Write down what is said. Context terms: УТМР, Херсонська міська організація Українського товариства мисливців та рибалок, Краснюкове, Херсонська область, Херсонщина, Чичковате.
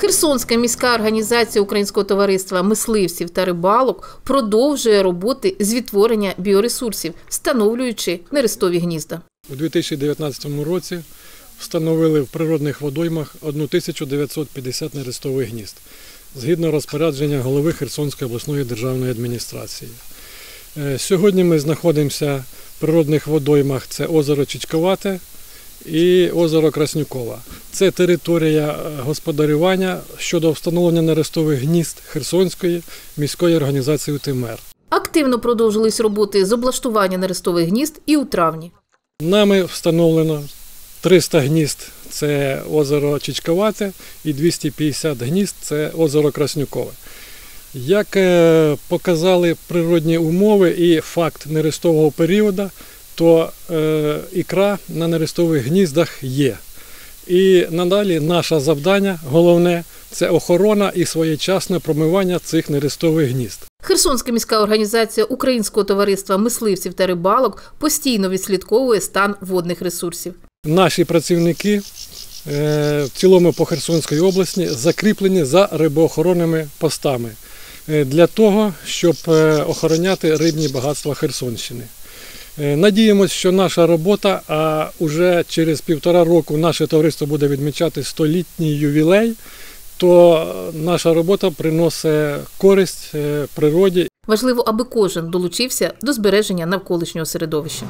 Херсонська міська організація Українського товариства мисливців та рибалок продовжує роботи з відтворення біоресурсів, встановлюючи нерестові гнізда. У 2019 році встановили в природних водоймах 1950 нерестових гнізд, згідно розпорядження голови Херсонської обласної державної адміністрації. Сьогодні ми знаходимося в природних водоймах – це озеро Чичковате і озеро Краснюкове. Це територія господарювання щодо встановлення нерестових гнізд Херсонської міської організації УТМР. Активно продовжились роботи з облаштування нерестових гнізд і у травні. Нами встановлено 300 гнізд – це озеро Чичковате, і 250 гнізд – це озеро Краснюкове. Як показали природні умови і факт нерестового періоду, то ікра на нерестових гніздах є. І надалі наше завдання, головне, це охорона і своєчасне промивання цих нерестових гнізд. Херсонська міська організація Українського товариства мисливців та рибалок постійно відслідковує стан водних ресурсів. Наші працівники в цілому по Херсонській області закріплені за рибоохоронними постами для того, щоб охороняти рибні багатства Херсонщини. Надіємося, що наша робота, а вже через 1,5 року наше товариство буде відмічати 100-літній ювілей, то наша робота приносить користь природі. Важливо, аби кожен долучився до збереження навколишнього середовища.